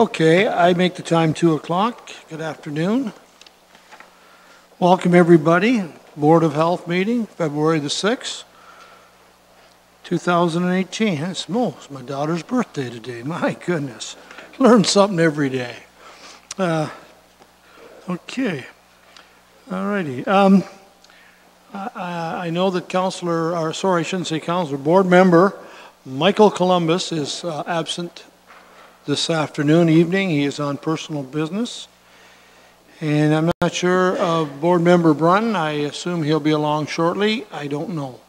Okay, I make the time 2 o'clock. Good afternoon. Welcome everybody. Board of Health meeting, February the 6th, 2018. That's most. My daughter's birthday today. My goodness. Learn something every day. Okay. All righty. I know that Councillor, or sorry, I shouldn't say Councillor, Board Member Michael Columbus is absent this afternoon, evening. He is on personal business. And I'm not sure of Board Member Brunn. I assume he'll be along shortly. I don't know.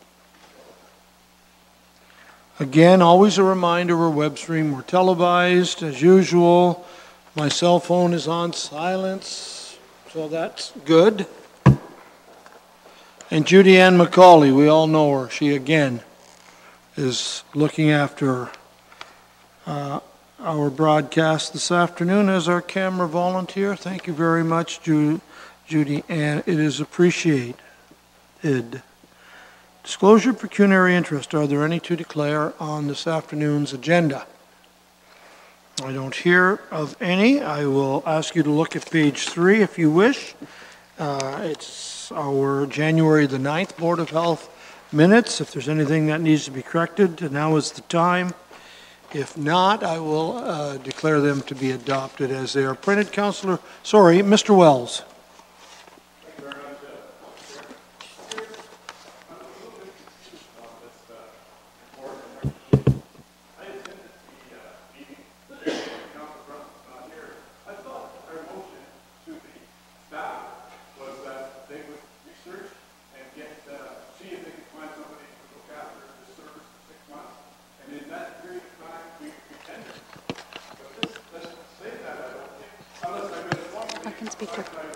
Again, always a reminder, we're web stream, we're televised as usual. My cell phone is on silence, so that's good. And Judy-Ann McCauley, we all know her. She again is looking after our broadcast this afternoon as our camera volunteer. Thank you very much, Judy, and it is appreciated. Disclosure of pecuniary interest. Are there any to declare on this afternoon's agenda? I don't hear of any. I will ask you to look at page 3 if you wish. It's our January the 9th Board of Health minutes. If there's anything that needs to be corrected, now is the time. If not, I will declare them to be adopted as they are printed. Councillor, sorry, Mr. Wells.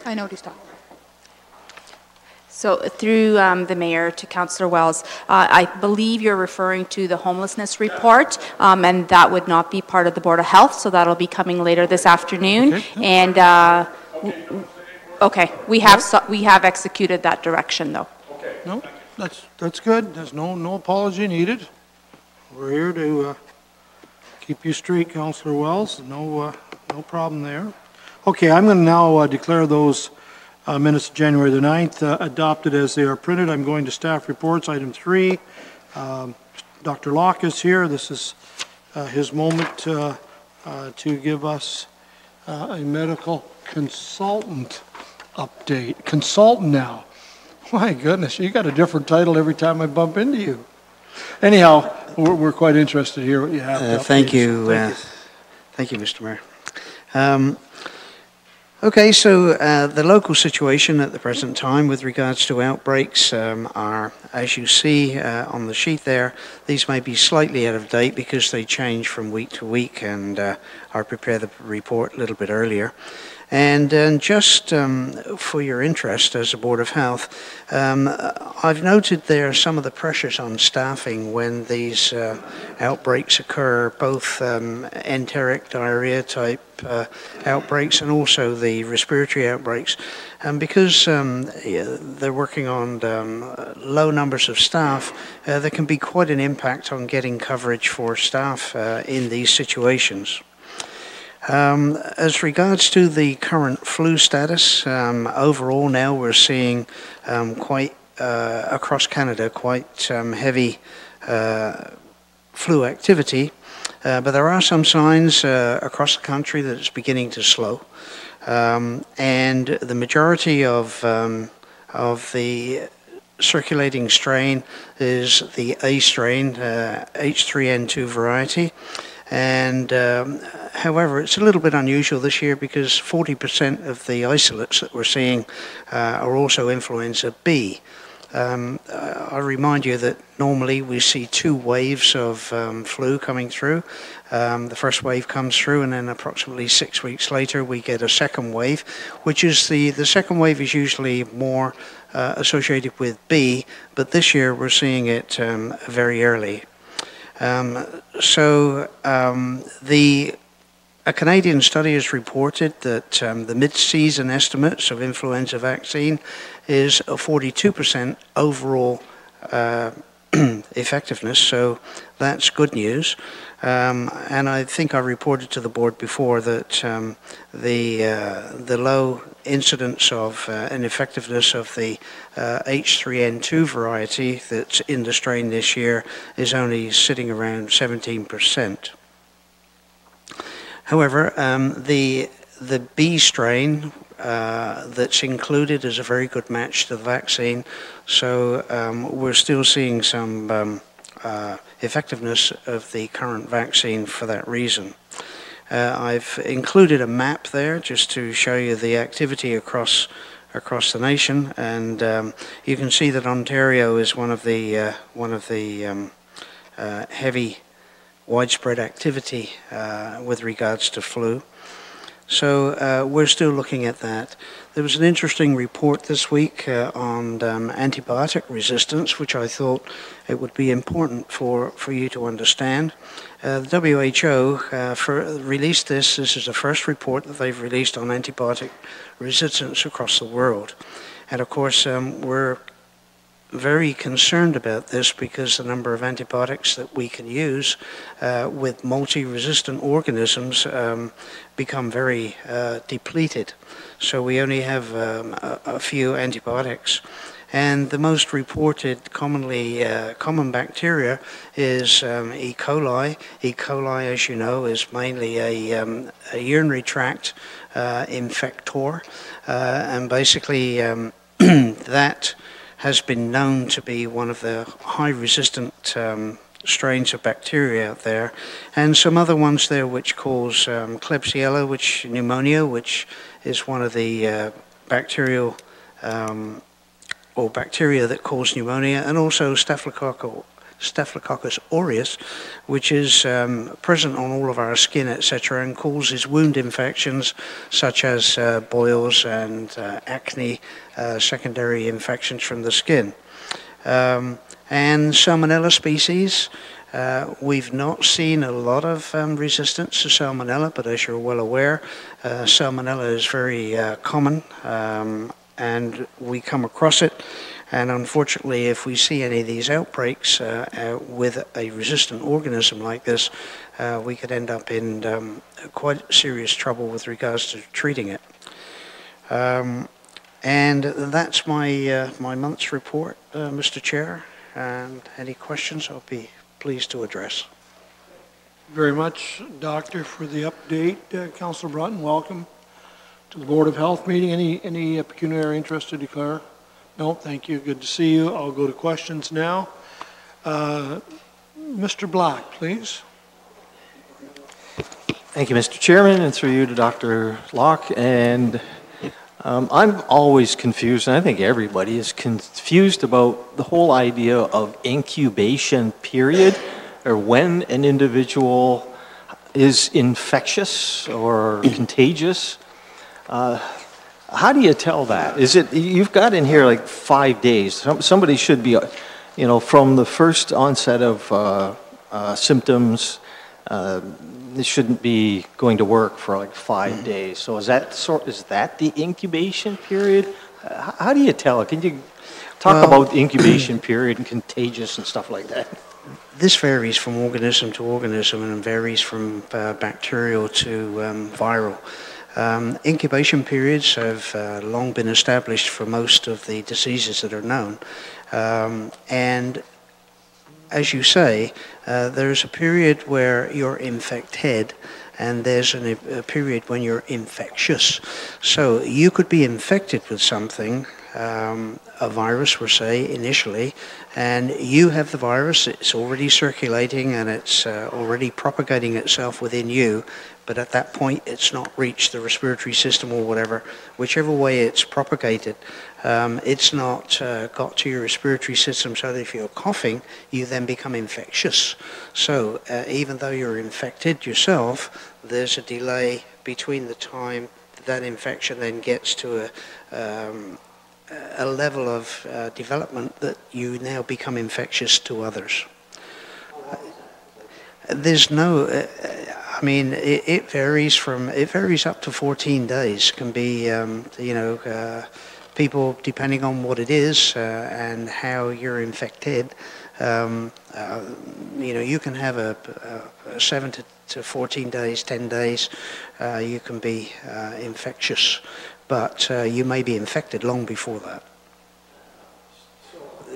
I know to stop. So through the mayor to Councillor Wells, I believe you're referring to the homelessness report, and that would not be part of the Board of Health, so that'll be coming later this afternoon. Okay. And okay, we have executed that direction though. Okay. No, that's good. There's no apology needed. We're here to keep you straight, Councillor Wells. No problem there. Okay, I'm going to now declare those minutes of January the 9th adopted as they are printed. I'm going to staff reports, item 3. Dr. Locke is here. This is his moment to give us a medical consultant update. Consultant now. My goodness, you got a different title every time I bump into you. Anyhow, we're quite interested to hear what you have. Thank you, Mr. Mayor. Okay, so the local situation at the present time with regards to outbreaks are, as you see on the sheet there, these may be slightly out of date because they change from week to week, and I prepared the report a little bit earlier. And just for your interest as a Board of Health, I've noted there some of the pressures on staffing when these outbreaks occur, both enteric diarrhea type outbreaks and also the respiratory outbreaks. And because they're working on low numbers of staff, there can be quite an impact on getting coverage for staff in these situations. As regards to the current flu status, overall now we're seeing quite, across Canada, quite heavy flu activity, but there are some signs across the country that it's beginning to slow. And the majority of the circulating strain is the A strain, H3N2 variety. And however, it's a little bit unusual this year because 40% of the isolates that we're seeing are also influenza B. I remind you that normally we see 2 waves of flu coming through. The first wave comes through, and then approximately 6 weeks later we get a second wave, which is the second wave is usually more associated with B, but this year we're seeing it very early. A Canadian study has reported that the mid-season estimates of influenza vaccine is a 42% overall effectiveness, so that's good news. And I think I reported to the board before that the low incidence of ineffectiveness of the H3N2 variety that's in the strain this year is only sitting around 17%. However, the B strain that's included is a very good match to the vaccine, so we're still seeing some effectiveness of the current vaccine for that reason. I've included a map there just to show you the activity across the nation, and you can see that Ontario is one of the heavy widespread activity with regards to flu. So we're still looking at that. There was an interesting report this week on antibiotic resistance, which I thought it would be important for you to understand. The WHO released this. This is the first report that they've released on antibiotic resistance across the world. And of course, we're very concerned about this because the number of antibiotics that we can use with multi-resistant organisms become very depleted. So we only have a few antibiotics. And the most reported common bacteria is E. coli. E. coli, as you know, is mainly a urinary tract infector. And basically that has been known to be one of the high-resistant strains of bacteria out there, and some other ones there which cause Klebsiella, which pneumonia, which is one of the bacterial or bacteria that cause pneumonia, and also Staphylococcus aureus, which is present on all of our skin, etc., and causes wound infections such as boils and acne, secondary infections from the skin. And Salmonella species, we've not seen a lot of resistance to Salmonella, but as you're well aware, Salmonella is very common, and we come across it. And unfortunately, if we see any of these outbreaks with a resistant organism like this, we could end up in quite serious trouble with regards to treating it. And that's my month's report, Mr. Chair. And any questions, I'll be pleased to address. Thank you very much, Doctor, for the update. Councillor Broughton, welcome to the Board of Health meeting. Any pecuniary interest to declare? No, thank you. Good to see you. I'll go to questions now. Mr. Black, please. Thank you, Mr. Chairman, and through you to Dr. Locke. And I'm always confused, and I think everybody is confused about the whole idea of incubation period, or when an individual is infectious or contagious. How do you tell that? Is it, you've got in here like 5 days. Somebody should be, you know, from the first onset of symptoms, they shouldn't be going to work for like 5 days. So is that the incubation period? How do you tell? Can you talk about the incubation period and contagious and stuff like that? This varies from organism to organism and varies from bacterial to viral. Incubation periods have long been established for most of the diseases that are known, and as you say, there's a period where you're infected and there's a period when you're infectious. So you could be infected with something, a virus, we'll say, initially, and you have the virus, it's already circulating and it's already propagating itself within you, but at that point it's not reached the respiratory system or whatever, whichever way it's propagated, it's not got to your respiratory system, so that if you're coughing, you then become infectious. So even though you're infected yourself, there's a delay between the time that infection then gets to a level of development that you now become infectious to others. There's no, I mean, it varies from, it varies up to 14 days. Can be, you know, people, depending on what it is and how you're infected, You know, you can have a 7 to 14 days, 10 days, you can be infectious, but you may be infected long before that.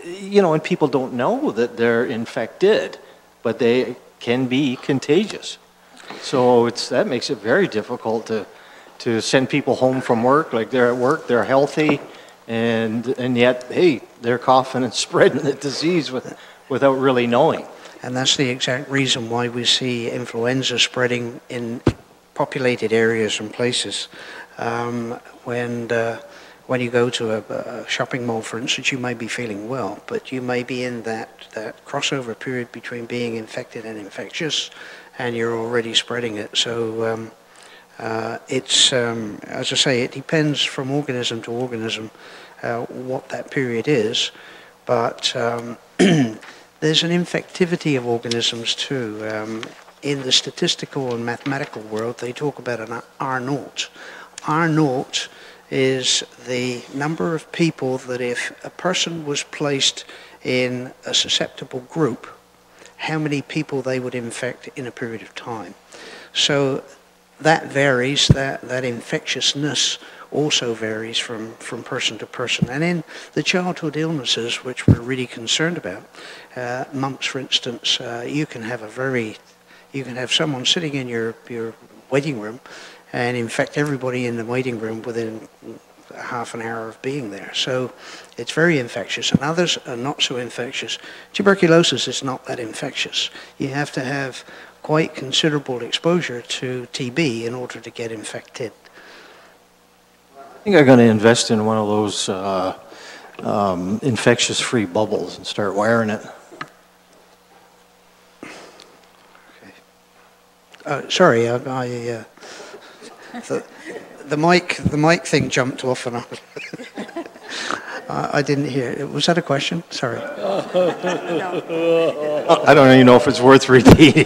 You know, and people don't know that they're infected, but they can be contagious. So it's, that makes it very difficult to send people home from work, like they're at work, they're healthy, and yet, hey, they're coughing and spreading the disease without really knowing. And that's the exact reason why we see influenza spreading in populated areas and places. When you go to a shopping mall, for instance, you may be feeling well, but you may be in that crossover period between being infected and infectious, and you're already spreading it. So it's, as I say, it depends from organism to organism what that period is, but there's an infectivity of organisms too. In the statistical and mathematical world, they talk about an R0. R0 is the number of people that if a person was placed in a susceptible group, how many people they would infect in a period of time. So that varies, that infectiousness also varies from person to person. And in the childhood illnesses, which we're really concerned about, mumps, for instance, you can have someone sitting in your waiting room and infect everybody in the waiting room within half an hour of being there. So it's very infectious, and others are not so infectious. Tuberculosis is not that infectious. You have to have quite considerable exposure to TB in order to get infected. I think I'm going to invest in one of those infectious-free bubbles and start wiring it. Okay. Sorry, The mic thing jumped off, and I didn't hear it. Was that a question? Sorry. No. I don't even know if it's worth repeating.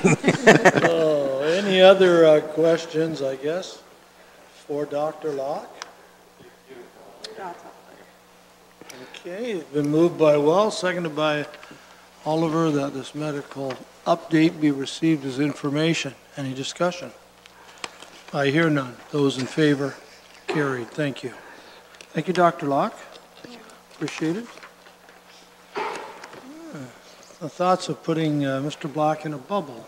Any other questions, I guess, for Dr. Locke? Okay, it's been moved by Wells, seconded by Oliver, that this medical update be received as information. Any discussion? I hear none. Those in favor, carried. Thank you. Thank you, Dr. Locke. Appreciate it. The thoughts of putting Mr. Block in a bubble.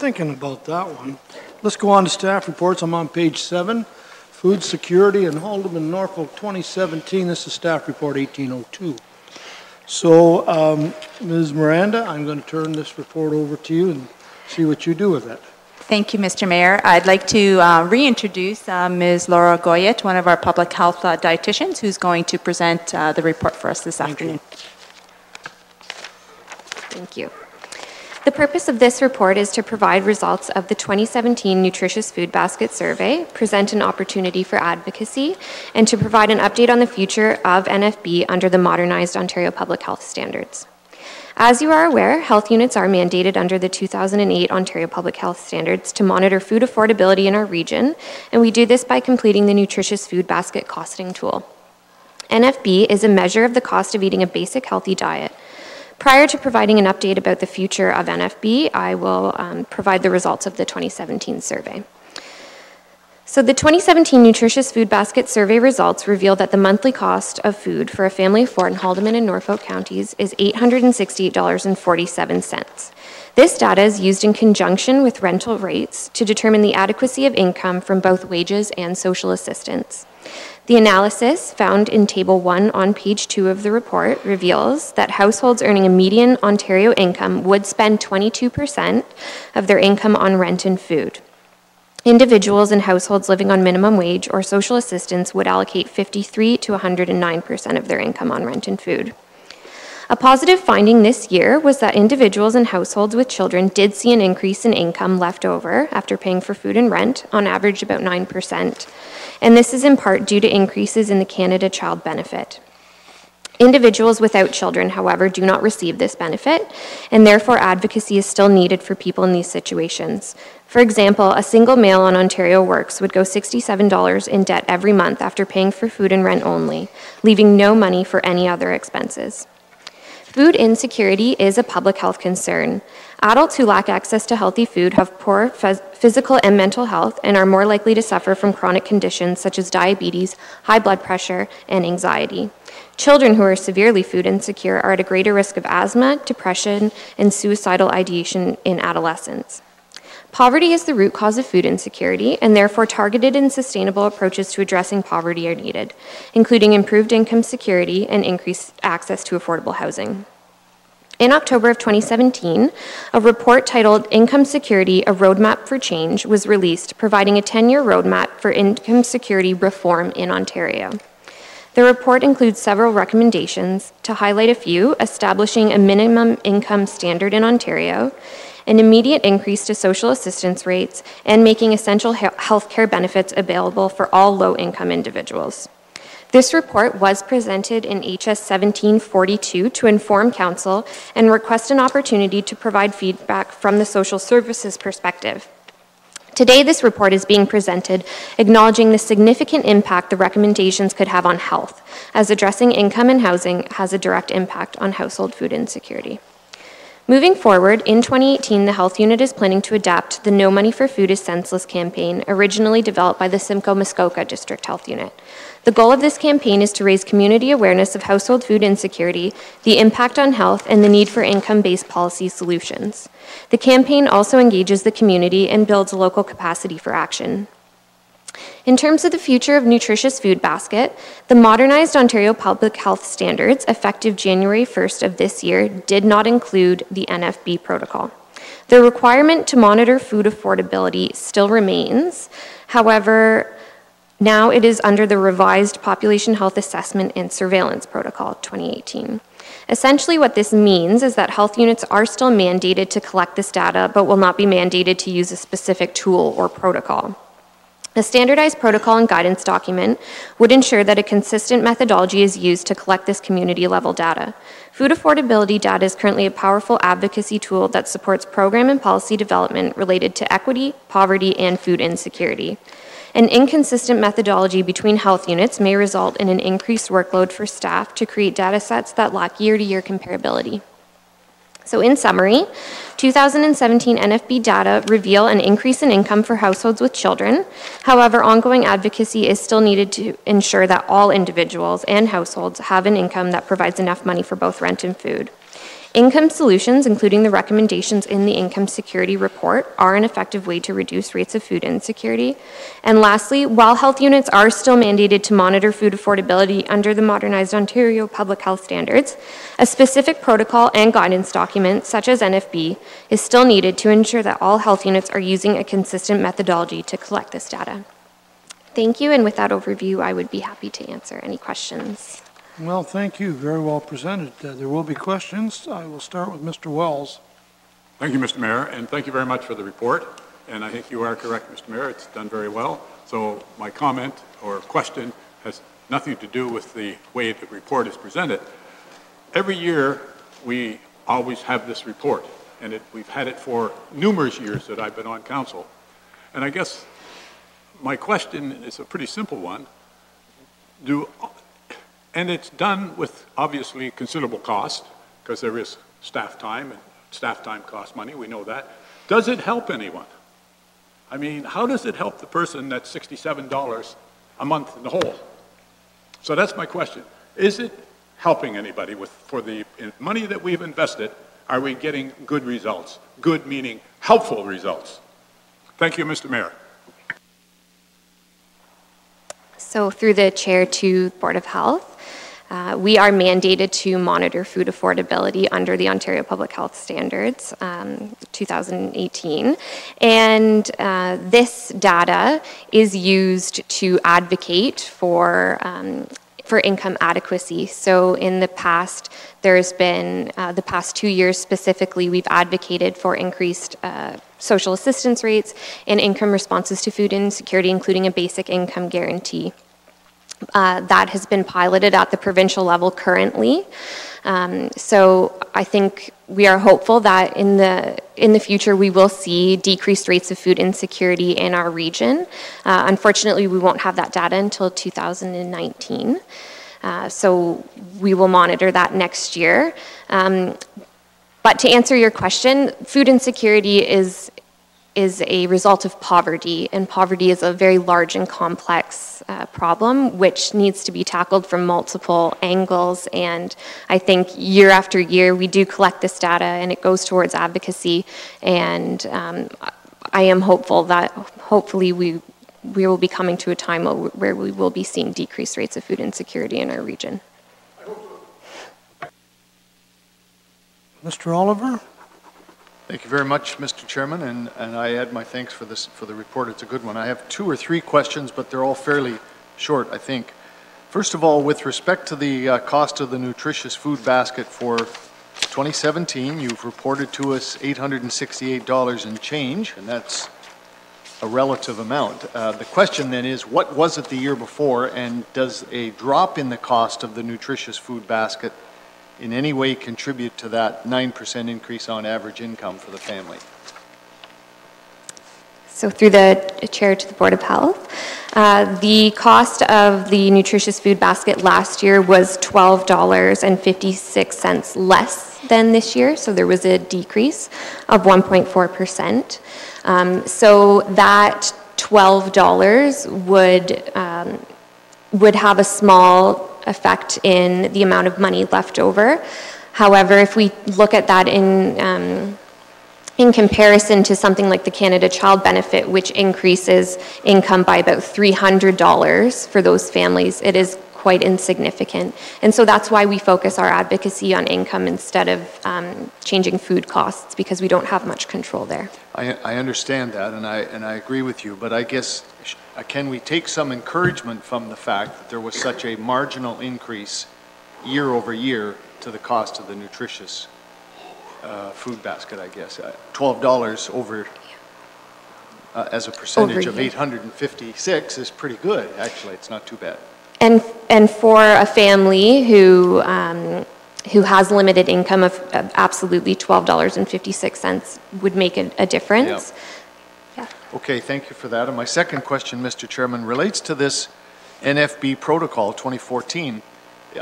Thinking about that one. Let's go on to staff reports. I'm on page 7, Food Security in Haldimand-Norfolk 2017. This is staff report 1802. So, Ms. Miranda, I'm going to turn this report over to you and see what you do with it. Thank you, Mr. Mayor. I'd like to reintroduce Ms. Laura Goyet, one of our public health dietitians, who's going to present the report for us this afternoon. Thank you. The purpose of this report is to provide results of the 2017 Nutritious Food Basket Survey, present an opportunity for advocacy, and to provide an update on the future of NFB under the modernized Ontario Public Health Standards. As you are aware, health units are mandated under the 2008 Ontario Public Health Standards to monitor food affordability in our region, and we do this by completing the Nutritious Food Basket costing tool. NFB is a measure of the cost of eating a basic healthy diet. Prior to providing an update about the future of NFB, I will provide the results of the 2017 survey. So the 2017 Nutritious Food Basket Survey results reveal that the monthly cost of food for a family of 4 in Haldimand and Norfolk counties is $868.47. This data is used in conjunction with rental rates to determine the adequacy of income from both wages and social assistance. The analysis, found in Table 1 on page 2 of the report, reveals that households earning a median Ontario income would spend 22% of their income on rent and food. Individuals and households living on minimum wage or social assistance would allocate 53 to 109% of their income on rent and food. A positive finding this year was that individuals and households with children did see an increase in income left over after paying for food and rent, on average about 9%, and this is in part due to increases in the Canada Child Benefit. Individuals without children, however, do not receive this benefit, and therefore advocacy is still needed for people in these situations. For example, a single male on Ontario Works would go $67 in debt every month after paying for food and rent only, leaving no money for any other expenses. Food insecurity is a public health concern. Adults who lack access to healthy food have poor physical and mental health and are more likely to suffer from chronic conditions such as diabetes, high blood pressure, and anxiety. Children who are severely food insecure are at a greater risk of asthma, depression, and suicidal ideation in adolescence. Poverty is the root cause of food insecurity, and therefore targeted and sustainable approaches to addressing poverty are needed, including improved income security and increased access to affordable housing. In October of 2017, a report titled Income Security: A Roadmap for Change was released, providing a 10-year roadmap for income security reform in Ontario. The report includes several recommendations. To highlight a few: establishing a minimum income standard in Ontario, an immediate increase to social assistance rates, and making essential health care benefits available for all low-income individuals. This report was presented in HS 1742 to inform Council and request an opportunity to provide feedback from the social services perspective. Today, this report is being presented, acknowledging the significant impact the recommendations could have on health, as addressing income and housing has a direct impact on household food insecurity. Moving forward, in 2018, the Health Unit is planning to adapt the No Money for Food is Senseless campaign, originally developed by the Simcoe Muskoka District Health Unit. The goal of this campaign is to raise community awareness of household food insecurity, the impact on health, and the need for income-based policy solutions. The campaign also engages the community and builds local capacity for action. In terms of the future of Nutritious Food Basket, the modernized Ontario Public Health Standards, effective January 1st of this year, did not include the NFB protocol. The requirement to monitor food affordability still remains. However, now it is under the revised Population Health Assessment and Surveillance Protocol 2018. Essentially, what this means is that health units are still mandated to collect this data, but will not be mandated to use a specific tool or protocol. A standardized protocol and guidance document would ensure that a consistent methodology is used to collect this community-level data. Food affordability data is currently a powerful advocacy tool that supports program and policy development related to equity, poverty, and food insecurity. An inconsistent methodology between health units may result in an increased workload for staff to create data sets that lack year-to-year comparability. So in summary, 2017 NFB data reveal an increase in income for households with children. However, ongoing advocacy is still needed to ensure that all individuals and households have an income that provides enough money for both rent and food. Income solutions, including the recommendations in the Income Security Report, are an effective way to reduce rates of food insecurity. And lastly, while health units are still mandated to monitor food affordability under the modernized Ontario Public Health Standards, a specific protocol and guidance document, such as NFB, is still needed to ensure that all health units are using a consistent methodology to collect this data. Thank you, and with that overview, I would be happy to answer any questions. Well, thank you. Very well presented. There will be questions. I will start with Mr. Wells. Thank you, Mr. Mayor, and thank you very much for the report. And I think you are correct, Mr. Mayor. It's done very well. So my comment or question has nothing to do with the way the report is presented. Every year, we always have this report, and we've had it for numerous years that I've been on council. And I guess my question is a pretty simple one. And it's done with, obviously, considerable cost, because there is staff time, and staff time costs money, we know that. Does it help anyone? I mean, how does it help the person that's $67 a month in the hole? So that's my question. Is it helping anybody for the money that we've invested? Are we getting good results? Good meaning helpful results. Thank you, Mr. Mayor. So through the chair to Board of Health, we are mandated to monitor food affordability under the Ontario Public Health Standards 2018. And this data is used to advocate for income adequacy. So in the past, there's been, the past 2 years specifically, we've advocated for increased social assistance rates and income responses to food insecurity, including a basic income guarantee. That has been piloted at the provincial level currently. So I think we are hopeful that in the future we will see decreased rates of food insecurity in our region. Unfortunately, we won't have that data until 2019. So we will monitor that next year. But to answer your question, food insecurity is a result of poverty, and poverty is a very large and complex problem which needs to be tackled from multiple angles. And I think year after year we do collect this data and it goes towards advocacy, and I am hopeful that hopefully we will be coming to a time where we will be seeing decreased rates of food insecurity in our region. Mr. Oliver? Thank you very much, Mr. Chairman, and I add my thanks for this, for the report. It's a good one. I have two or three questions, but they're all fairly short, I think. First of all, with respect to the cost of the nutritious food basket for 2017, you've reported to us $868 and change, and that's a relative amount. The question then is, what was it the year before, and does a drop in the cost of the nutritious food basket in any way contribute to that 9% increase on average income for the family? So through the chair to the Board of Health, the cost of the nutritious food basket last year was $12.56 less than this year, so there was a decrease of 1.4%. So that $12 would have a small effect in the amount of money left over. However, if we look at that in comparison to something like the Canada Child Benefit, which increases income by about $300 for those families, it is quite insignificant. And so that's why we focus our advocacy on income instead of changing food costs, because we don't have much control there. I understand that, and I agree with you, but I guess can we take some encouragement from the fact that there was such a marginal increase year over year to the cost of the nutritious food basket, I guess. $12 over, as a percentage of 856 is pretty good, actually. It's not too bad. And for a family who has limited income, of absolutely $12.56 would make a difference. Yep. Yeah. Okay, thank you for that. And my second question, Mr. Chairman, relates to this NFB protocol 2014.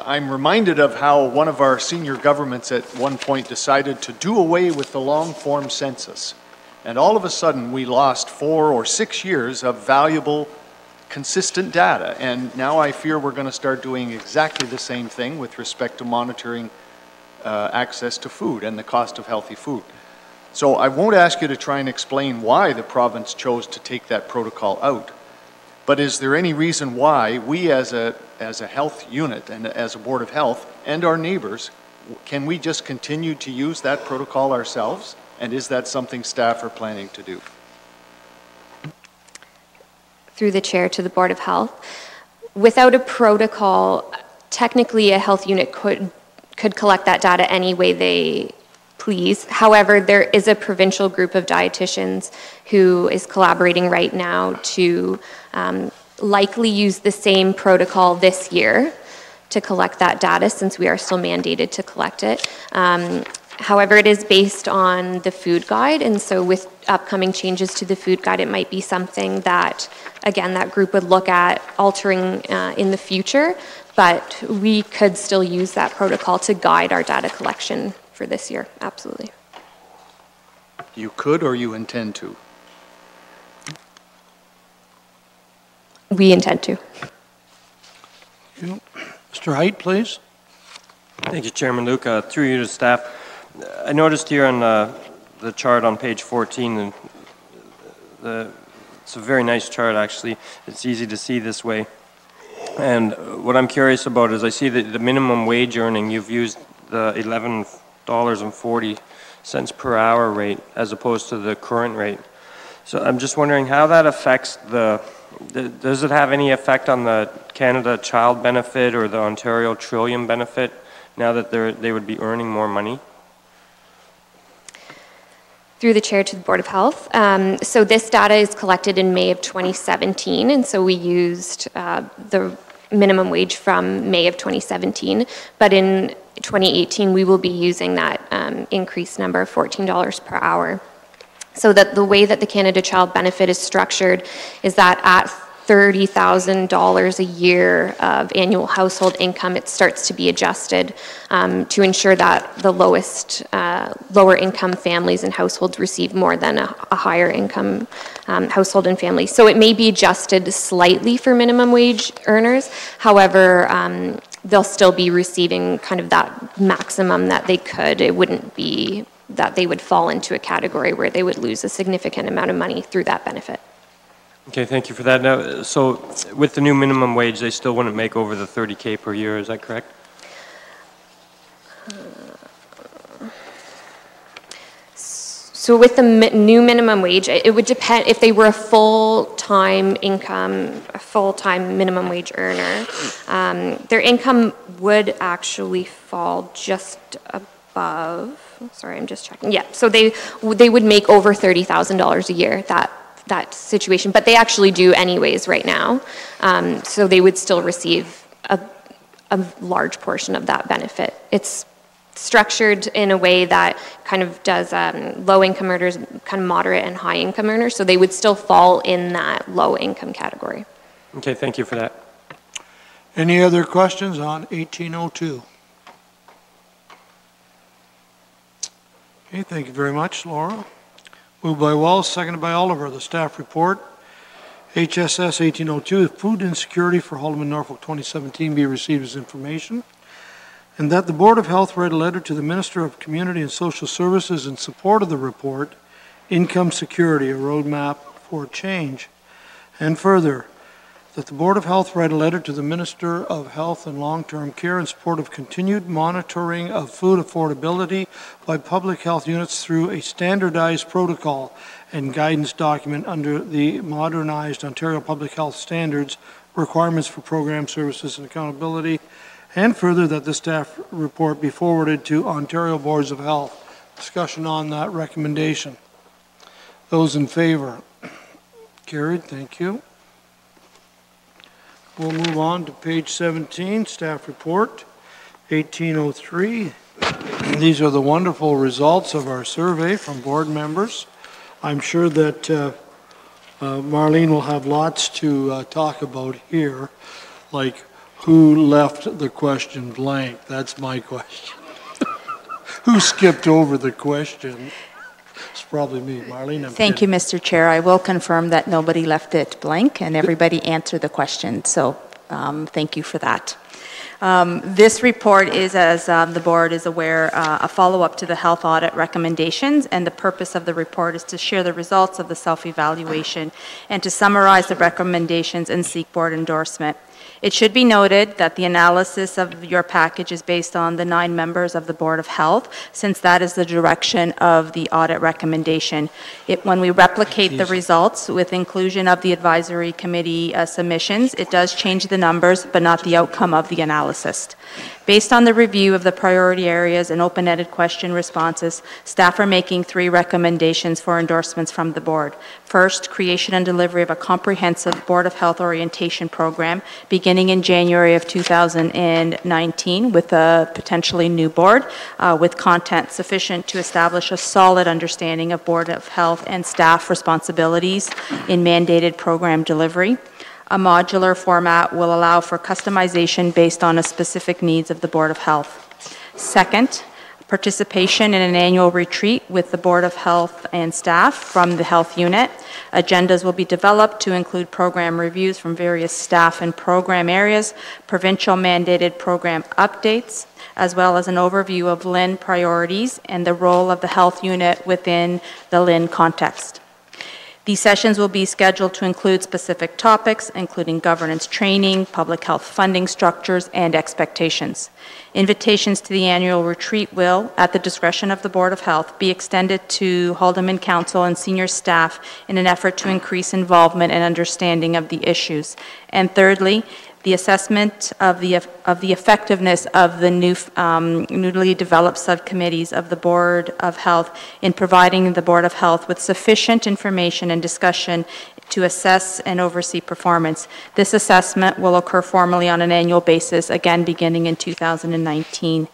I'm reminded of how one of our senior governments at one point decided to do away with the long-form census. And all of a sudden, we lost 4 or 6 years of valuable, consistent data. And now I fear we're going to start doing exactly the same thing with respect to monitoring access to food and the cost of healthy food. So I won't ask you to try and explain why the province chose to take that protocol out, but is there any reason why we as a health unit and as a Board of Health and our neighbours, can we just continue to use that protocol ourselves? And is that something staff are planning to do? Through the chair to the Board of Health, without a protocol, technically a health unit could collect that data any way they please. However, there is a provincial group of dietitians who is collaborating right now to likely use the same protocol this year to collect that data, since we are still mandated to collect it. However, it is based on the food guide, and so with upcoming changes to the food guide, it might be something that, again, that group would look at altering in the future, but we could still use that protocol to guide our data collection for this year, absolutely. You could, or you intend to? We intend to. Thank you. Mr. Haidt, please. Thank you, Chairman Luke. Through you to staff. I noticed here on the chart on page 14, and it's a very nice chart, actually. It's easy to see this way. And what I'm curious about is I see that the minimum wage earning, you've used the $11.40 per hour rate as opposed to the current rate. So I'm just wondering how that affects does it have any effect on the Canada Child Benefit or the Ontario Trillium Benefit now that they would be earning more money? Through the chair to the Board of Health. So this data is collected in May of 2017, and so we used the minimum wage from May of 2017, but in 2018, we will be using that increased number of $14 per hour. So that the way that the Canada Child Benefit is structured is that at $30,000 a year of annual household income, it starts to be adjusted to ensure that the lower income families and households receive more than a higher income household and family. So it may be adjusted slightly for minimum wage earners. However, they'll still be receiving kind of that maximum that they could. It wouldn't be that they would fall into a category where they would lose a significant amount of money through that benefit. Okay, thank you for that. Now, so with the new minimum wage, they still wouldn't make over the $30K per year, is that correct? So with the new minimum wage, it would depend if they were a full-time minimum wage earner, their income would actually fall just above, sorry, I'm just checking. Yeah, so they would make over $30,000 a year, that situation, but they actually do anyways right now. So they would still receive a large portion of that benefit. It's structured in a way that kind of does low income earners, kind of moderate and high income earners, so they would still fall in that low income category. Okay, thank you for that. Any other questions on 1802? Okay, thank you very much, Laura. Moved by Wells, seconded by Oliver. The staff report, HSS 1802, Food Insecurity for Haldimand-Norfolk 2017 be received as information, and that the Board of Health write a letter to the Minister of Community and Social Services in support of the report, Income Security, a Roadmap for Change. And further, that the Board of Health write a letter to the Minister of Health and Long-Term Care in support of continued monitoring of food affordability by public health units through a standardized protocol and guidance document under the modernized Ontario Public Health Standards, requirements for program services and accountability. And further, that the staff report be forwarded to Ontario Boards of Health. Discussion on that recommendation. Those in favor? Carried, thank you. We'll move on to page 17, staff report, 1803. These are the wonderful results of our survey from board members. I'm sure that Marlene will have lots to talk about here, like who left the question blank? That's my question. Who skipped over the question? It's probably me, Marlene. Thank you, Mr. Chair. I will confirm that nobody left it blank and everybody answered the question, so thank you for that. This report is, as the board is aware, a follow-up to the health audit recommendations, and the purpose of the report is to share the results of the self-evaluation and to summarize the recommendations and seek board endorsement. It should be noted that the analysis of your package is based on the 9 members of the Board of Health, since that is the direction of the audit recommendation. When we replicate the results with inclusion of the advisory committee submissions, it does change the numbers, but not the outcome of the analysis. Based on the review of the priority areas and open-ended question responses, staff are making 3 recommendations for endorsements from the board. First, creation and delivery of a comprehensive Board of Health orientation program beginning in January of 2019 with a potentially new board with content sufficient to establish a solid understanding of Board of Health and staff responsibilities in mandated program delivery. A modular format will allow for customization based on the specific needs of the Board of Health. Second, participation in an annual retreat with the Board of Health and staff from the health unit. Agendas will be developed to include program reviews from various staff and program areas, provincial mandated program updates, as well as an overview of LHIN priorities and the role of the health unit within the LHIN context. These sessions will be scheduled to include specific topics, including governance training, public health funding structures, and expectations. Invitations to the annual retreat will, at the discretion of the Board of Health, be extended to Haldimand Council and senior staff in an effort to increase involvement and understanding of the issues. And thirdly, the assessment of the effectiveness of the newly developed subcommittees of the Board of Health in providing the Board of Health with sufficient information and discussion to assess and oversee performance. This assessment will occur formally on an annual basis, again beginning in 2019.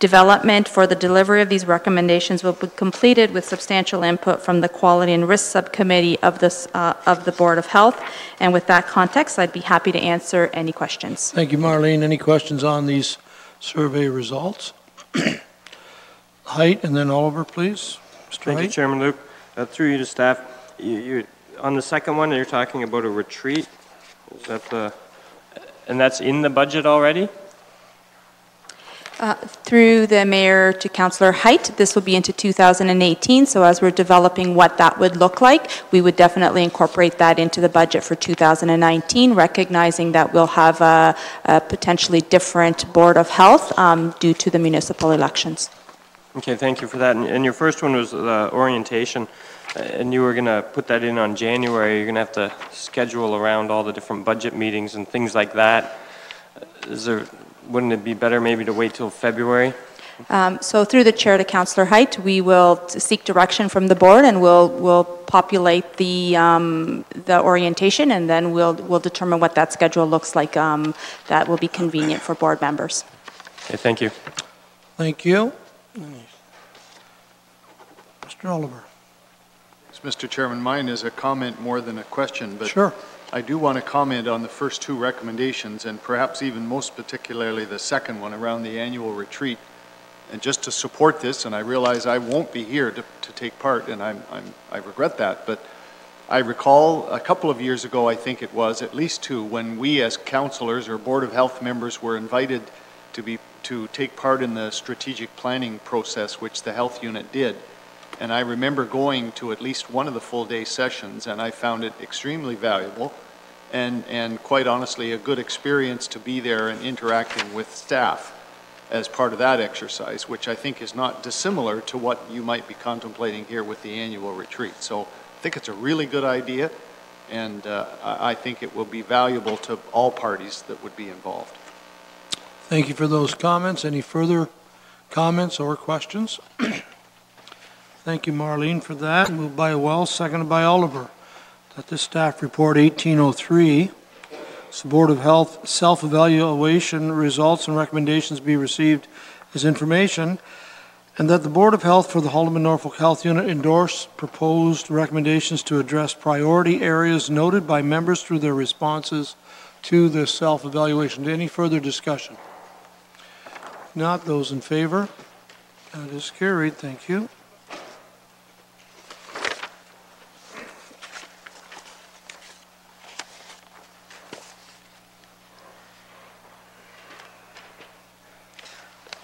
Development for the delivery of these recommendations will be completed with substantial input from the Quality and Risk Subcommittee of the Board of Health. And with that context, I'd be happy to answer any questions. Thank you, Marlene. Any questions on these survey results? Height, and then Oliver, please. Mr. Thank Height. You, Chairman Luke. Through you to staff. You're, on the second one, you're talking about a retreat. Is that the, and that's in the budget already? Through the Mayor to Councillor Height, this will be into 2018, so as we're developing what that would look like, we would definitely incorporate that into the budget for 2019, recognizing that we'll have a potentially different Board of Health due to the municipal elections. Okay, thank you for that. And your first one was the orientation, and you were going to put that in on January. You're going to have to schedule around all the different budget meetings and things like that. Is there... Wouldn't it be better maybe to wait till February? So through the chair to Councillor Height, we will seek direction from the board, and we'll populate the orientation, and then we'll determine what that schedule looks like. That will be convenient for board members. Okay, thank you. Thank you, Mr. Oliver. Yes, Mr. Chairman, mine is a comment more than a question, but sure. I do want to comment on the first two recommendations, and perhaps even most particularly the second one around the annual retreat. And just to support this, and I realize I won't be here to take part, and I regret that, but I recall a couple of years ago, I think it was, at least two, when we as councillors or Board of Health members were invited to take part in the strategic planning process, which the health unit did. And I remember going to at least one of the full-day sessions, and I found it extremely valuable and quite honestly a good experience to be there and interacting with staff as part of that exercise, which I think is not dissimilar to what you might be contemplating here with the annual retreat. So I think it's a really good idea, and I think it will be valuable to all parties that would be involved. Thank you for those comments. Any further comments or questions? Thank you, Marlene, for that. Moved by Wells, seconded by Oliver. That this staff report 1803, Board of Health self-evaluation results and recommendations be received as information, and that the Board of Health for the Haldimand-Norfolk Health Unit endorse proposed recommendations to address priority areas noted by members through their responses to this self-evaluation. Any further discussion? Not those in favor. That is carried. Thank you.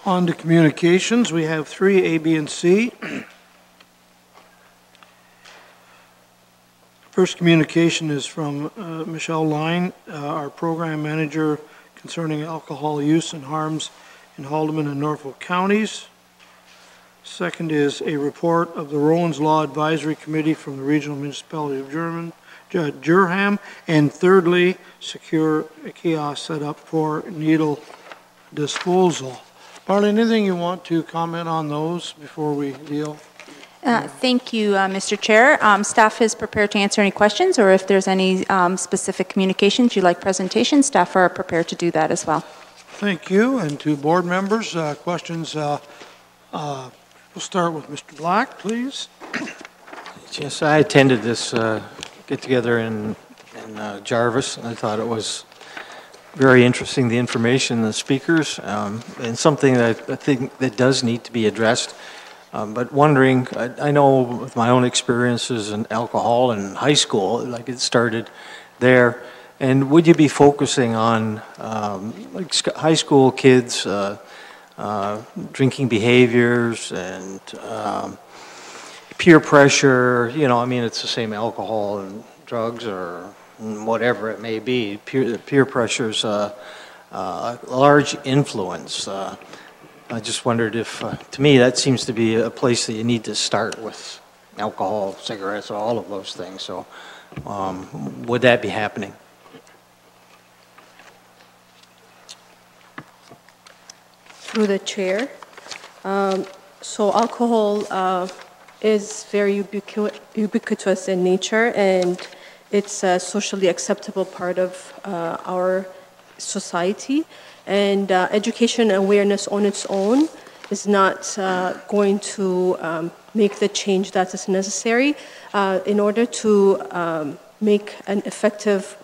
On to communications. We have three, A, B, and C. First communication is from Michelle Line, our program manager concerning alcohol use and harms in Haldimand and Norfolk counties. Second is a report of the Rowan's Law Advisory Committee from the Regional Municipality of Durham. And thirdly, secure a kiosk set up for needle disposal. Marlene, anything you want to comment on those before we deal? Thank you, Mr. Chair. Staff is prepared to answer any questions, or if there's any specific communications you like presentations, staff are prepared to do that as well. Thank you. And to board members, questions. We'll start with Mr. Black, please. Yes, I attended this get-together in Jarvis, and I thought it was very interesting, the information, the speakers, and something that I think that does need to be addressed. But wondering, I know with my own experiences in alcohol in high school, like it started there, and would you be focusing on like high school kids, drinking behaviors and peer pressure, you know, I mean, it's the same alcohol and drugs or whatever it may be, peer pressure's a large influence. I just wondered if, to me, that seems to be a place that you need to start with alcohol, cigarettes, all of those things. So would that be happening? Through the chair. So alcohol is very ubiquitous in nature, and it's a socially acceptable part of our society, and education awareness on its own is not going to make the change that is necessary in order to make an effective,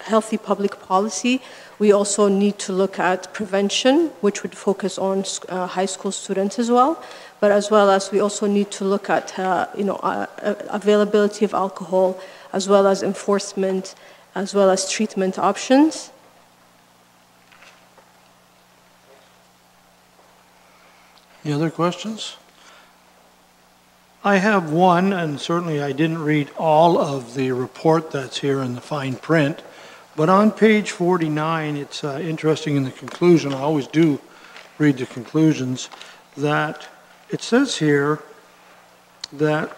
healthy public policy. We also need to look at prevention, which would focus on high school students as well. But as well as we also need to look at availability of alcohol, as well as enforcement, as well as treatment options. Any other questions? I have one, and certainly I didn't read all of the report that's here in the fine print, but on page 49, it's interesting in the conclusion, I always do read the conclusions, that it says here that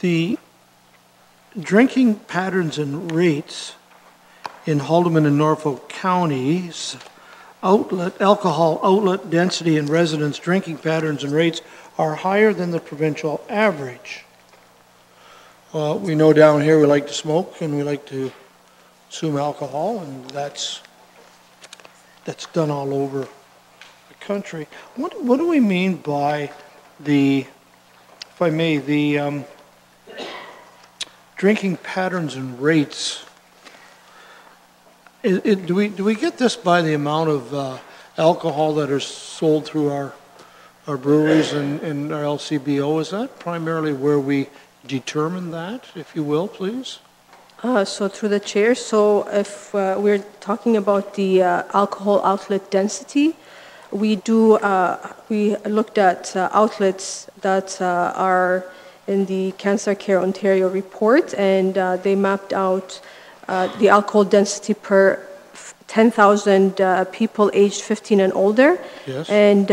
the drinking patterns and rates in Haldimand and Norfolk counties, alcohol outlet density and residents' drinking patterns and rates are higher than the provincial average. We know down here we like to smoke and we like to consume alcohol, and that's done all over the country. What do we mean by the, if I may, the drinking patterns and rates? Do we get this by the amount of alcohol that is sold through our breweries and our LCBO? Is that primarily where we determine that, if you will, please? So through the chair, so if we're talking about the alcohol outlet density, we looked at outlets that are in the Cancer Care Ontario report, and they mapped out the alcohol density per 10,000 people aged 15 and older. Yes. And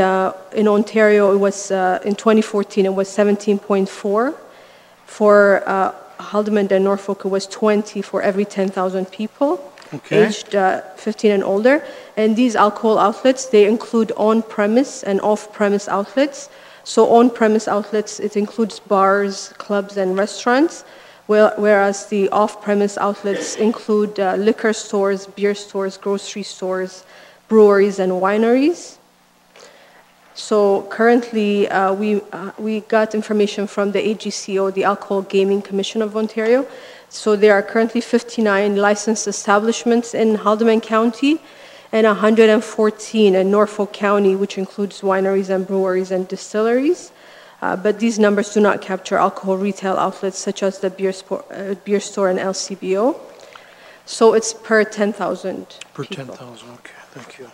in Ontario, it was, in 2014, it was 17.4. For Haldimand and Norfolk, it was 20 for every 10,000 people, okay, aged 15 and older. And these alcohol outlets, they include on-premise and off-premise outlets. So on-premise outlets, it includes bars, clubs, and restaurants, whereas the off-premise outlets include liquor stores, beer stores, grocery stores, breweries, and wineries. So currently, we got information from the AGCO, the Alcohol Gaming Commission of Ontario. So there are currently 59 licensed establishments in Haldimand County and 114 in Norfolk County, which includes wineries and breweries and distilleries. But these numbers do not capture alcohol retail outlets such as the beer store and LCBO. So it's per 10,000 per people. 10,000, okay, thank you.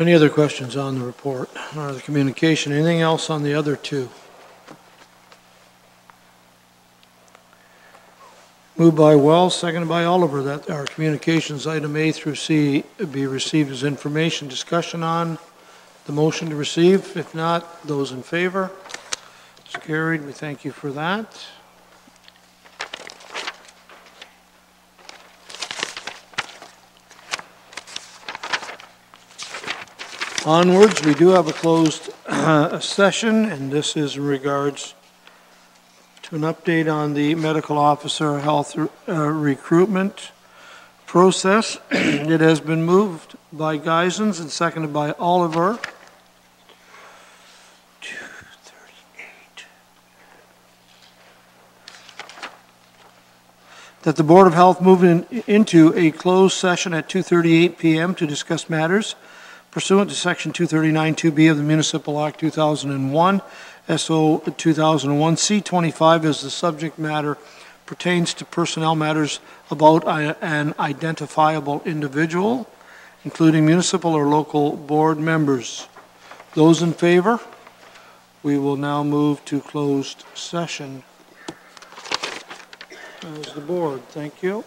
Any other questions on the report or the communication? Anything else on the other two? Moved by Wells, seconded by Oliver, that our communications item A through C be received as information. Discussion on the motion to receive? If not, those in favor? It's carried. We thank you for that. Onwards, we do have a closed session, and this is in regards to an update on the medical officer health recruitment process. It has been moved by Geisens and seconded by Oliver. That the Board of Health move into a closed session at 2:38 p.m. to discuss matters pursuant to Section 239(2)B of the Municipal Act 2001, SO 2001, C25 as the subject matter pertains to personnel matters about an identifiable individual, including municipal or local board members. Those in favor? We will now move to closed session as the board. Thank you.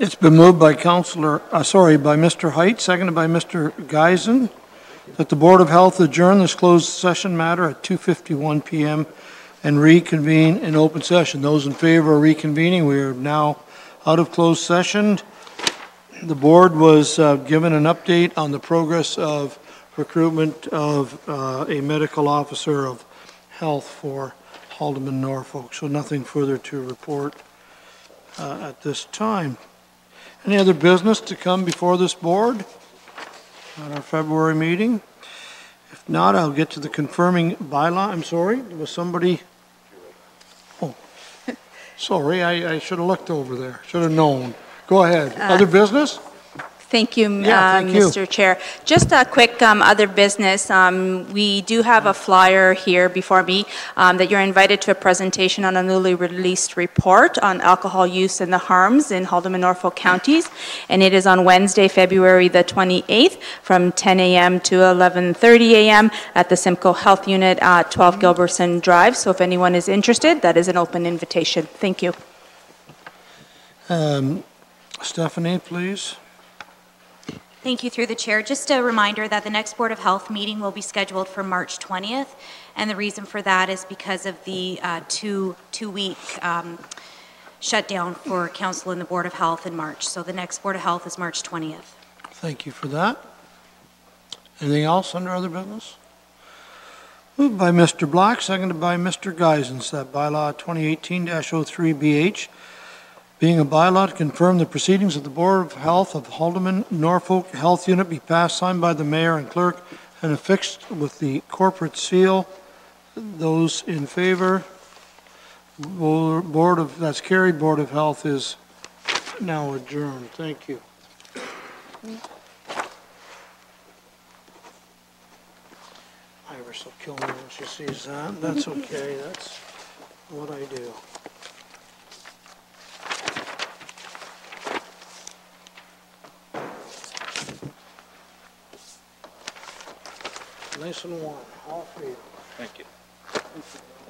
It's been moved by Mr. Hite, seconded by Mr. Geisen, that the Board of Health adjourn this closed session matter at 2:51 p.m. and reconvene in open session. Those in favor of reconvening, we are now out of closed session. The board was given an update on the progress of recruitment of a medical officer of health for Haldimand-Norfolk. So nothing further to report at this time. Any other business to come before this board at our February meeting? If not, I'll get to the confirming bylaw. I'm sorry, was somebody? Oh, sorry, I should have looked over there. Should have known. Go ahead. Other business? Thank you, Mr. Chair. Just a quick other business. We do have a flyer here before me that you're invited to a presentation on a newly released report on alcohol use and the harms in Haldimand-Norfolk counties. And it is on Wednesday, February the 28th from 10 a.m. to 11:30 a.m. at the Simcoe Health Unit at 12 Gilbertson Drive. So if anyone is interested, that is an open invitation. Thank you. Stephanie, please. Thank you, through the chair. Just a reminder that the next Board of Health meeting will be scheduled for March 20th, and the reason for that is because of the two-week shutdown for Council and the Board of Health in March. So the next Board of Health is March 20th. Thank you for that. Anything else under other business? Moved by Mr. Black, seconded by Mr. Geisens, that bylaw 2018-03BH, being a bylaw to confirm the proceedings of the Board of Health of Haldimand-Norfolk Health Unit, be passed, signed by the Mayor and Clerk, and affixed with the corporate seal. Those in favor? That's carried. Board of Health is now adjourned. Thank you. Iris will kill me when she sees that. That's okay. That's what I do. Nice and warm. All for you. Thank you.